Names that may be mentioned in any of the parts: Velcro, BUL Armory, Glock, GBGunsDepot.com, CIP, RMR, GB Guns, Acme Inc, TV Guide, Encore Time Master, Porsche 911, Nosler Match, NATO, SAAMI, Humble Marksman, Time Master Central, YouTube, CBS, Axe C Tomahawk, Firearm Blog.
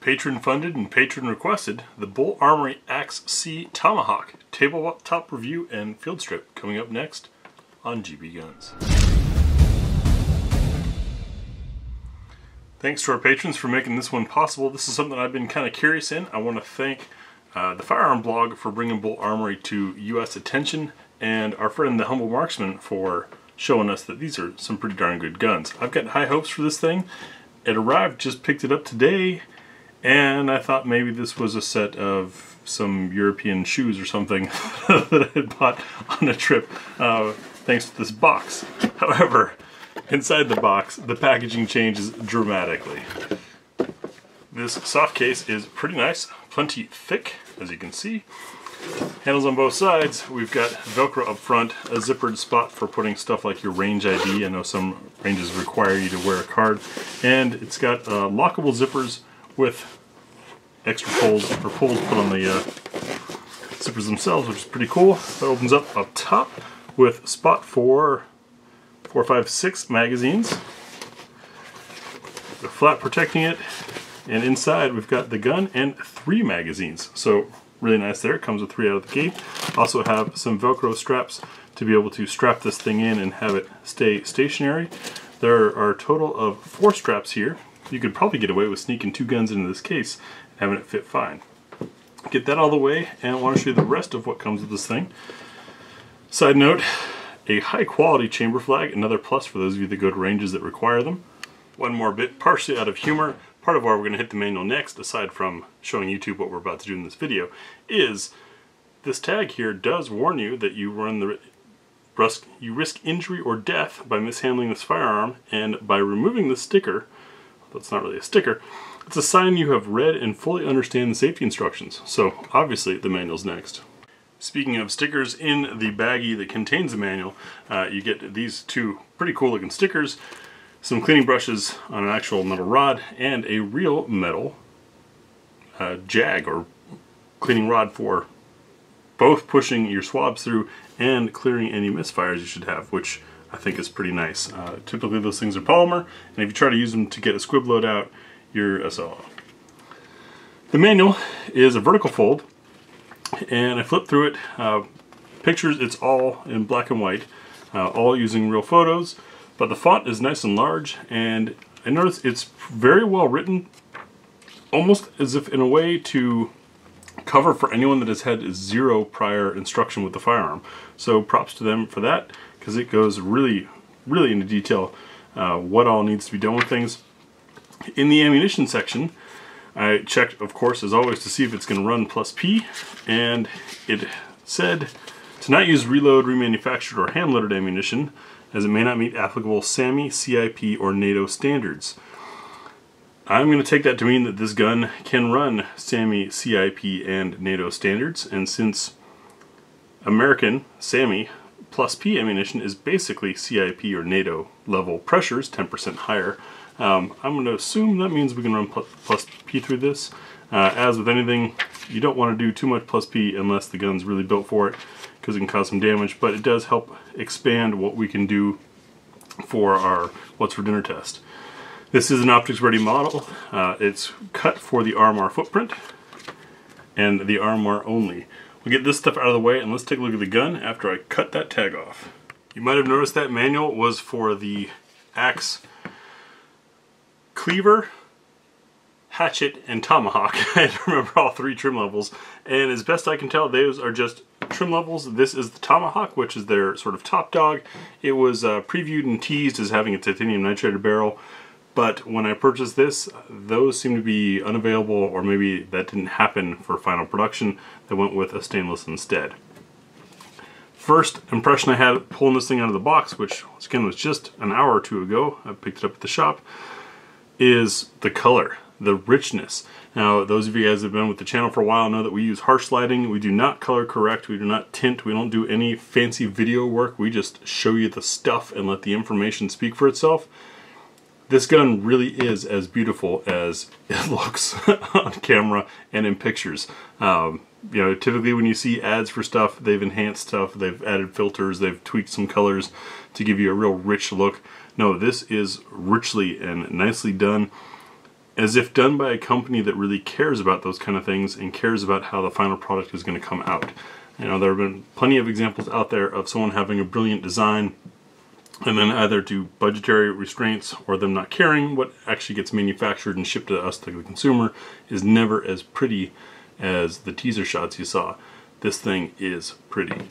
Patron-funded and patron-requested, the BUL Armory Axe C Tomahawk tabletop review and field strip coming up next on GB Guns. Thanks to our patrons for making this one possible. This is something I've been kind of curious in. I want to thank the Firearm Blog for bringing BUL Armory to U.S. attention, and our friend the Humble Marksman for showing us that these are some pretty darn good guns. I've got high hopes for this thing. It arrived, just picked it up today, and I thought maybe this was a set of some European shoes or something that I had bought on a trip thanks to this box. However, inside the box, the packaging changes dramatically. This soft case is pretty nice, plenty thick, as you can see. Handles on both sides. We've got Velcro up front, a zippered spot for putting stuff like your range ID. I know some ranges require you to wear a card. And it's got lockable zippers with extra holes or holes put on the zippers themselves, which is pretty cool. That opens up top with spot for 4, 5, 6 magazines. The flap protecting it, and inside we've got the gun and 3 magazines. So really nice there. It comes with 3 out of the gate. Also have some Velcro straps to be able to strap this thing in and have it stay stationary. There are a total of 4 straps here. You could probably get away with sneaking 2 guns into this case and having it fit fine. Get that all the way, and I want to show you the rest of what comes with this thing. Side note, a high quality chamber flag, another plus for those of you that go to ranges that require them. One more bit, partially out of humor. Part of why we're going to hit the manual next, aside from showing YouTube what we're about to do in this video, is this tag here does warn you that you run the risk injury or death by mishandling this firearm, and by removing this sticker, that's not really a sticker, it's a sign you have read and fully understand the safety instructions. So obviously the manual's next. Speaking of stickers, in the baggie that contains the manual, you get these 2 pretty cool looking stickers, some cleaning brushes on an actual metal rod, and a real metal jag or cleaning rod for both pushing your swabs through and clearing any misfires you should have, which I think is pretty nice. Typically those things are polymer, and if you try to use them to get a squib load out, you're a solo. The manual is a vertical fold, and I flipped through it. Pictures, it's all in black and white, all using real photos. But the font is nice and large, and I notice it's very well written, almost as if in a way to cover for anyone that has had 0 prior instruction with the firearm. So props to them for that, because it goes really, really into detail what all needs to be done with things. In the ammunition section, I checked, of course, as always, to see if it's going to run +P, and it said to not use reload, remanufactured, or hand-loaded ammunition, as it may not meet applicable SAAMI, CIP, or NATO standards. I'm going to take that to mean that this gun can run SAAMI, CIP, and NATO standards, and since American SAAMI +P ammunition is basically CIP or NATO level pressures, 10% higher, I'm going to assume that means we can run +P through this. As with anything, you don't want to do too much +P unless the gun's really built for it, because it can cause some damage, but it does help expand what we can do for our What's for Dinner test. This is an optics ready model. It's cut for the RMR footprint and the RMR only. We'll get this stuff out of the way and let's take a look at the gun after I cut that tag off. You might have noticed that manual was for the axe, cleaver, hatchet, and tomahawk. I had to remember all 3 trim levels, and as best I can tell, those are just trim levels. This is the tomahawk, which is their sort of top dog. It was previewed and teased as having a titanium nitrated barrel, but when I purchased this, those seem to be unavailable, or maybe that didn't happen for final production. They went with a stainless instead. First impression I had pulling this thing out of the box, which again was just an hour or 2 ago, I picked it up at the shop, is the color. The richness. Now, those of you guys that have been with the channel for a while know that we use harsh lighting. We do not color correct. We do not tint. We don't do any fancy video work. We just show you the stuff and let the information speak for itself. This gun really is as beautiful as it looks on camera and in pictures. You know, typically when you see ads for stuff, they've enhanced stuff, they've added filters, they've tweaked some colors to give you a real rich look. No, this is richly and nicely done. as if done by a company that really cares about those kind of things and cares about how the final product is going to come out. You know, there have been plenty of examples out there of someone having a brilliant design and then either due to budgetary restraints or them not caring, what actually gets manufactured and shipped to us, to the consumer, is never as pretty as the teaser shots you saw. This thing is pretty. All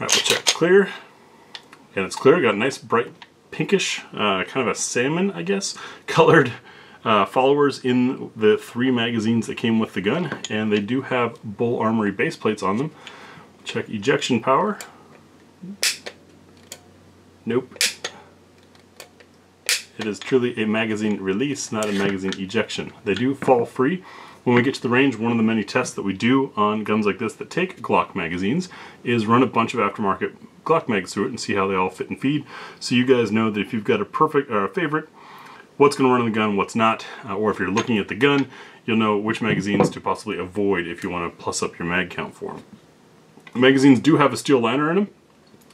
right, we'll check clear. And it's clear, got a nice bright pinkish, kind of a salmon, I guess, colored followers in the three magazines that came with the gun. And they do have BUL Armory base plates on them. Check ejection power. Nope. It is truly a magazine release, not a magazine ejection. They do fall free. When we get to the range, one of the many tests that we do on guns like this that take Glock magazines is run a bunch of aftermarket Glock mags through it and see how they all fit and feed. So you guys know that if you've got a perfect or a favorite, what's going to run on the gun, what's not, or if you're looking at the gun, you'll know which magazines to possibly avoid if you want to plus up your mag count for them. The magazines do have a steel liner in them.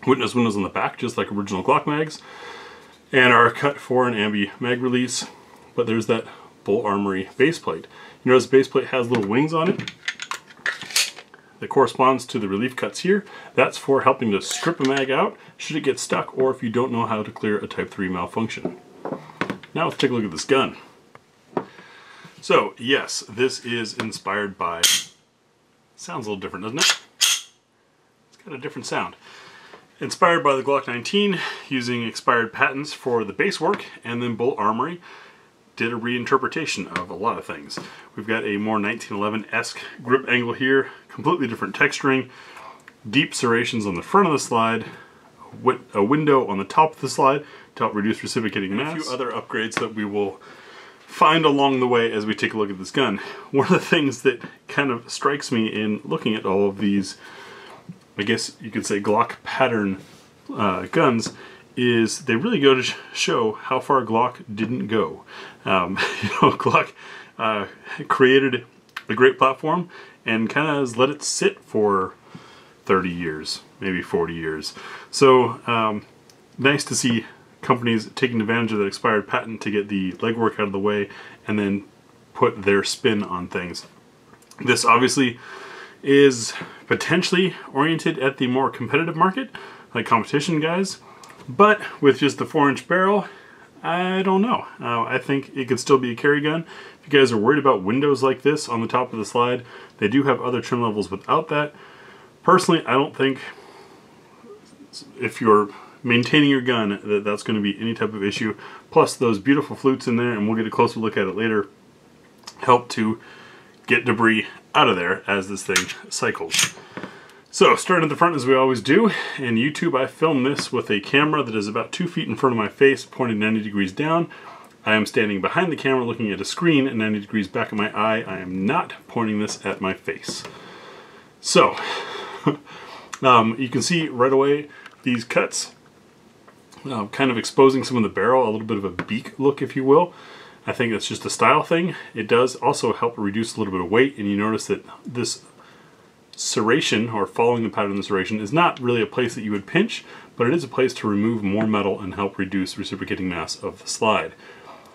Witness windows on the back, just like original Glock mags, and are cut for an ambi mag release. But there's that BUL Armory baseplate. You notice the baseplate has little wings on it that corresponds to the relief cuts here. That's for helping to strip a mag out should it get stuck, or if you don't know how to clear a Type 3 malfunction. Now let's take a look at this gun. So yes, this is inspired by. Sounds a little different, doesn't it? It's got a different sound. Inspired by the Glock 19, using expired patents for the base work, and then BUL Armory did a reinterpretation of a lot of things. We've got a more 1911-esque grip angle here, completely different texturing, deep serrations on the front of the slide, a window on the top of the slide to help reduce reciprocating mass, and a few other upgrades that we will find along the way as we take a look at this gun. One of the things that kind of strikes me in looking at all of these, I guess you could say, Glock pattern guns, is they really go to show how far Glock didn't go. You know, Glock created a great platform and kind of has let it sit for 30 years, maybe 40 years. So nice to see companies taking advantage of that expired patent to get the legwork out of the way and then put their spin on things. This obviously is potentially oriented at the more competitive market, like competition guys, but with just the 4-inch barrel, I don't know. I think it could still be a carry gun. If you guys are worried about windows like this on the top of the slide, they do have other trim levels without that. Personally, I don't think if you're maintaining your gun that that's going to be any type of issue. Plus those beautiful flutes in there, and we'll get a closer look at it later, help to get debris out of there as this thing cycles. So starting at the front as we always do, in YouTube I film this with a camera that is about 2 feet in front of my face, pointed 90 degrees down. I am standing behind the camera looking at a screen and 90 degrees back of my eye. I am not pointing this at my face. So you can see right away these cuts, kind of exposing some of the barrel, a little bit of a beak look if you will. I think that's just a style thing. It does also help reduce a little bit of weight, and you notice that this serration, or following the pattern of the serration, is not really a place that you would pinch, but it is a place to remove more metal and help reduce reciprocating mass of the slide.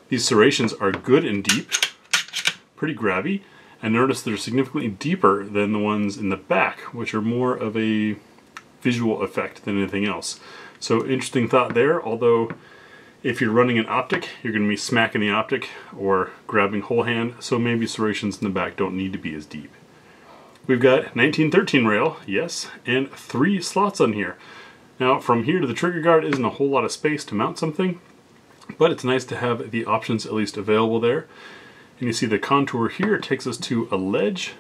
These serrations are good and deep, pretty grabby, and notice they're significantly deeper than the ones in the back, which are more of a visual effect than anything else. So interesting thought there, although if you're running an optic, you're going to be smacking the optic or grabbing whole hand, so maybe serrations in the back don't need to be as deep. We've got 1913 rail, yes, and 3 slots on here. Now from here to the trigger guard isn't a whole lot of space to mount something, but it's nice to have the options at least available there. And you see the contour here takes us to a ledge.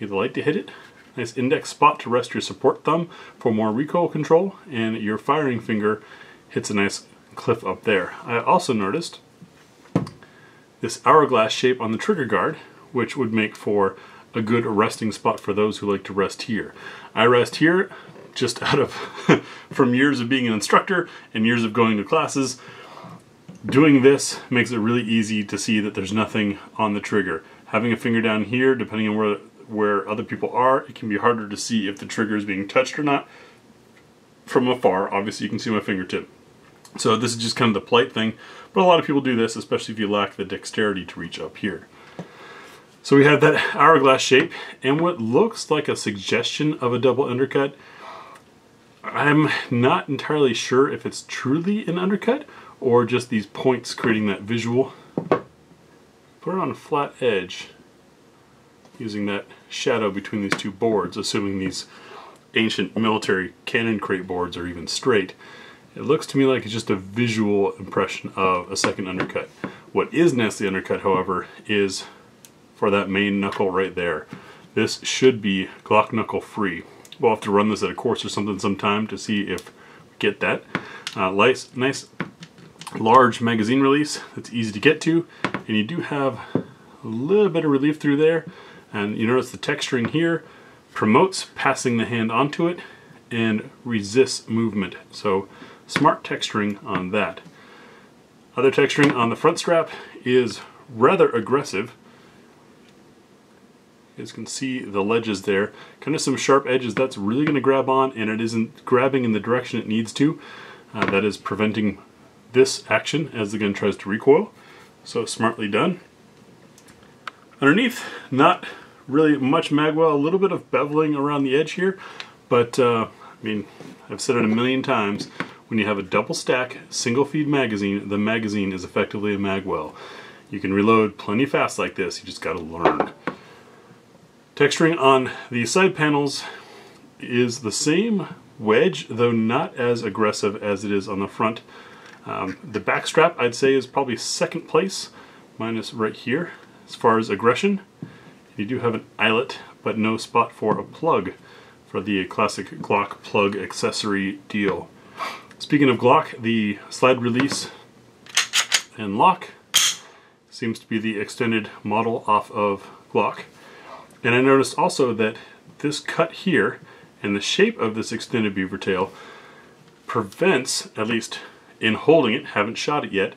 Get the light to hit it. Nice index spot to rest your support thumb for more recoil control, and your firing finger hits a nice cliff up there. I also noticed this hourglass shape on the trigger guard, which would make for a good resting spot for those who like to rest here. I rest here just out of from years of being an instructor and years of going to classes. Doing this makes it really easy to see that there's nothing on the trigger. Having a finger down here, depending on where other people are, it can be harder to see if the trigger is being touched or not. From afar, obviously you can see my fingertip. So this is just kind of the polite thing, but a lot of people do this, especially if you lack the dexterity to reach up here. So we have that hourglass shape and what looks like a suggestion of a double undercut. I'm not entirely sure if it's truly an undercut or just these points creating that visual. Put it on a flat edge using that shadow between these two boards, assuming these ancient military cannon crate boards are even straight. It looks to me like it's just a visual impression of a second undercut. What is nasty undercut, however, is for that main knuckle right there. This should be Glock knuckle free. We'll have to run this at a course or something sometime to see if we get that. Nice large magazine release that's easy to get to, and you do have a little bit of relief through there, and you notice the texturing here promotes passing the hand onto it and resists movement. So smart texturing on that. Other texturing on the front strap is rather aggressive. As you can see, the ledges there, kind of some sharp edges that's really going to grab on, and it isn't grabbing in the direction it needs to. That is preventing this action as the gun tries to recoil. So smartly done. Underneath, not really much magwell, a little bit of beveling around the edge here, but I mean, I've said it a million times, when you have a double stack, single feed magazine, the magazine is effectively a magwell. You can reload plenty fast like this, you just got to learn. Texturing on the side panels is the same wedge, though not as aggressive as it is on the front. The back strap, I'd say, is probably second place, minus right here, as far as aggression. You do have an eyelet, but no spot for a plug, for the classic Glock plug accessory deal. Speaking of Glock, the slide release and lock seems to be the extended model off of Glock. And I noticed also that this cut here and the shape of this extended beaver tail prevents, at least in holding it, haven't shot it yet,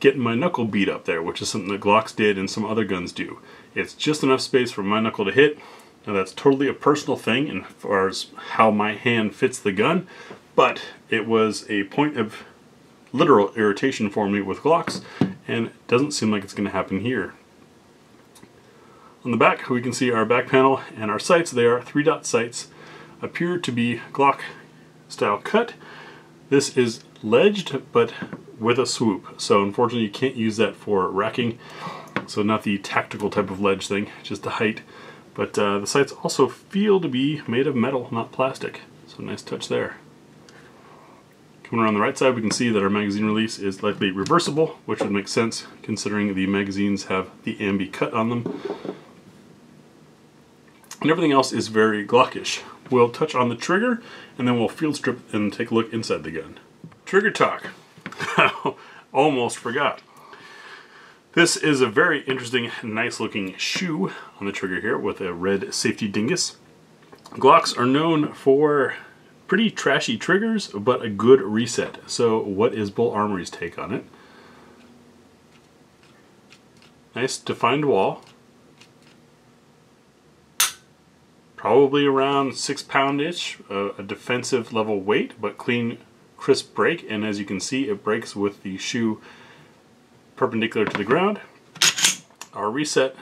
getting my knuckle beat up there, which is something that Glocks did and some other guns do. It's just enough space for my knuckle to hit. Now that's totally a personal thing as far as how my hand fits the gun, but it was a point of literal irritation for me with Glocks, and it doesn't seem like it's going to happen here. On the back, we can see our back panel and our sights. They are 3-dot sights, appear to be Glock style cut. This is ledged, but with a swoop. So unfortunately you can't use that for racking. So not the tactical type of ledge thing, just the height. But the sights also feel to be made of metal, not plastic. So nice touch there. Coming around the right side, we can see that our magazine release is likely reversible, which would make sense considering the magazines have the ambi cut on them. And everything else is very Glockish. We'll touch on the trigger, and then we'll field strip and take a look inside the gun. Trigger talk. Almost forgot. This is a very interesting, nice looking shoe on the trigger here with a red safety dingus. Glocks are known for pretty trashy triggers, but a good reset. So what is BUL Armory's take on it? Nice defined wall. Probably around 6-pound-ish, a defensive level weight, but clean, crisp break, and as you can see, it breaks with the shoe perpendicular to the ground. Our reset.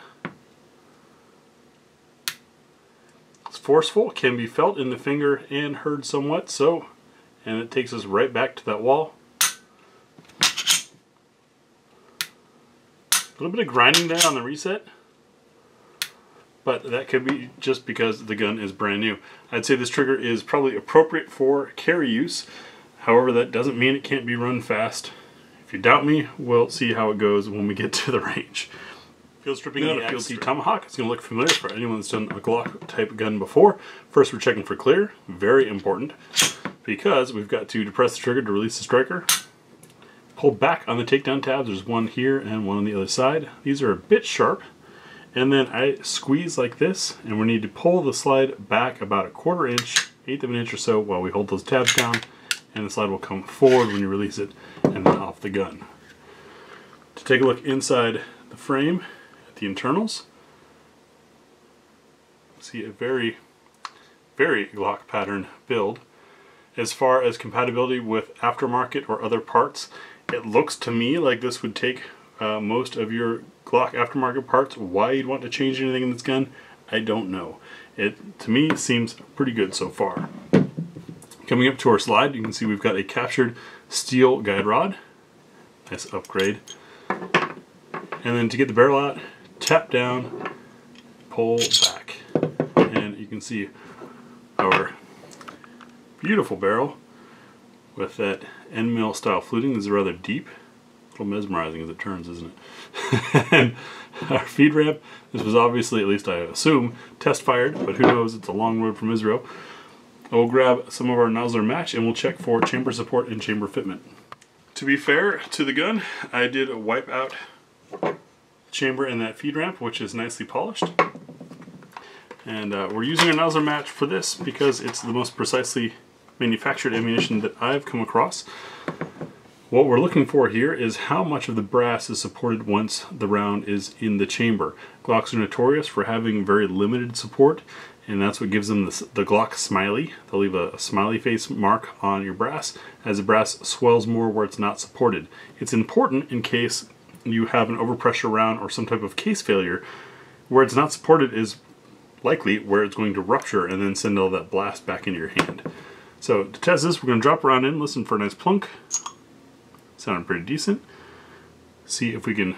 It's forceful, can be felt in the finger and heard somewhat, so, and it takes us right back to that wall. A little bit of grinding there on the reset, but that could be just because the gun is brand new. I'd say this trigger is probably appropriate for carry use. However, that doesn't mean it can't be run fast. If you doubt me, we'll see how it goes when we get to the range. Field stripping the Axe C Tomahawk. It's going to look familiar for anyone that's done a Glock type gun before. First, we're checking for clear. Very important, because we've got to depress the trigger to release the striker. Pull back on the takedown tabs. There's one here and one on the other side. These are a bit sharp. And then I squeeze like this, and we need to pull the slide back about a 1/4 inch, 1/8 of an inch or so while we hold those tabs down, and the slide will come forward when you release it and then off the gun. To take a look inside the frame at the internals, see a very, very Glock pattern build. As far as compatibility with aftermarket or other parts, it looks to me like this would take most of your Glock aftermarket parts. Why you'd want to change anything in this gun, I don't know. It, to me, seems pretty good so far. Coming up to our slide, you can see we've got a captured steel guide rod. Nice upgrade. And then to get the barrel out, tap down, pull back. And you can see our beautiful barrel with that end mill style fluting. This is rather deep. A little mesmerizing as it turns, isn't it? And our feed ramp. This was obviously, at least I assume, test fired, but who knows, it's a long road from Israel. We'll grab some of our Nosler Match and we'll check for chamber support and chamber fitment. To be fair to the gun, I did wipe out the chamber in that feed ramp, which is nicely polished. And we're using a Nosler Match for this because it's the most precisely manufactured ammunition that I've come across. What we're looking for here is how much of the brass is supported once the round is in the chamber. Glocks are notorious for having very limited support, and that's what gives them the Glock smiley. They'll leave a smiley face mark on your brass as the brass swells more where it's not supported. It's important in case you have an overpressure round or some type of case failure. Where it's not supported is likely where it's going to rupture and then send all that blast back into your hand. So to test this, we're going to drop a round in, listen for a nice plunk. Sounded pretty decent. See if we can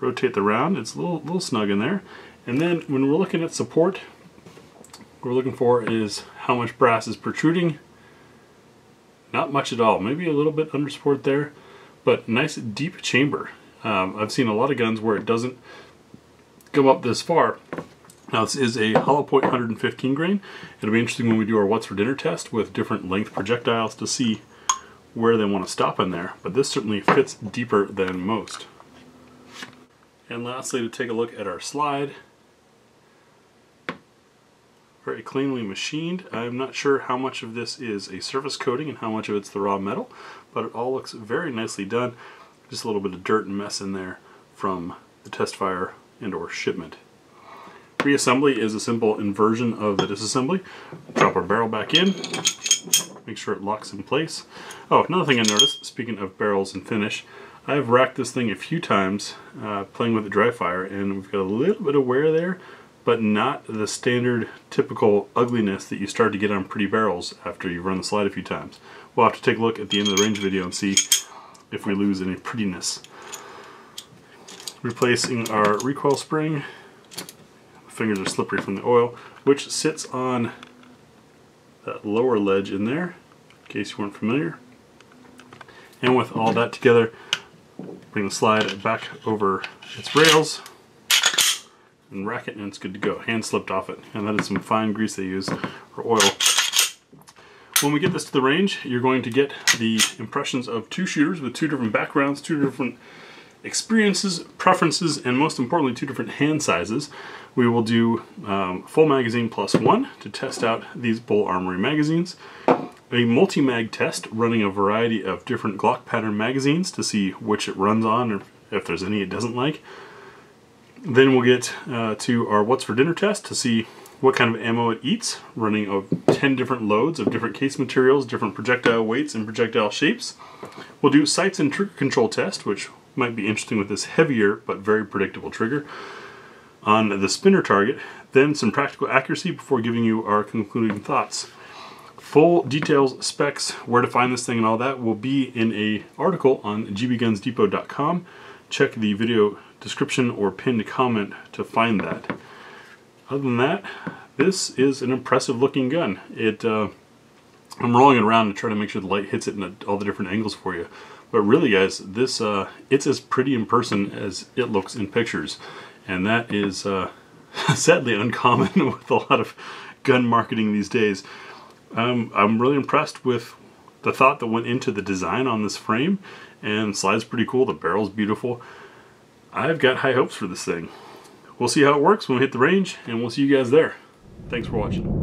rotate the round. It's a little snug in there. And then when we're looking at support, what we're looking for is how much brass is protruding. Not much at all. Maybe a little bit under support there, but nice deep chamber. I've seen a lot of guns where it doesn't go up this far. Now this is a hollow point 115 grain. It'll be interesting when we do our what's for dinner test with different length projectiles to see where they want to stop in there, but this certainly fits deeper than most. And lastly, to take a look at our slide. Very cleanly machined. I'm not sure how much of this is a surface coating and how much of it's the raw metal, but it all looks very nicely done. Just a little bit of dirt and mess in there from the test fire and or shipment. Reassembly is a simple inversion of the disassembly. Drop our barrel back in. Make sure it locks in place. Oh, another thing I noticed, speaking of barrels and finish, I've racked this thing a few times playing with the dry fire, and we've got a little bit of wear there, but not the standard typical ugliness that you start to get on pretty barrels after you've run the slide a few times. We'll have to take a look at the end of the range video and see if we lose any prettiness. Replacing our recoil spring. Fingers are slippery from the oil, which sits on that lower ledge in there, in case you weren't familiar. And with all that together, bring the slide back over its rails and rack it, and it's good to go. Hand slipped off it, and that is some fine grease they use, or oil. When we get this to the range, you're going to get the impressions of two shooters with two different backgrounds, two different experiences, preferences, and most importantly, two different hand sizes. We will do full magazine plus one to test out these BUL Armory magazines, a multi-mag test running a variety of different Glock pattern magazines to see which it runs on or if there's any it doesn't like. Then we'll get to our what's for dinner test to see what kind of ammo it eats, running of 10 different loads of different case materials, different projectile weights, and projectile shapes. We'll do sights and trigger control test, which might be interesting with this heavier but very predictable trigger on the spinner target, then some practical accuracy before giving you our concluding thoughts. Full details, specs, where to find this thing and all that will be in an article on GBGunsDepot.com. Check the video description or pinned comment to find that. Other than that, this is an impressive looking gun. I'm rolling it around to try to make sure the light hits it in all the different angles for you. But really, guys, this it's as pretty in person as it looks in pictures. And that is sadly uncommon with a lot of gun marketing these days. I'm really impressed with the thought that went into the design on this frame. And the slide's pretty cool. The barrel's beautiful. I've got high hopes for this thing. We'll see how it works when we hit the range, and we'll see you guys there. Thanks for watching.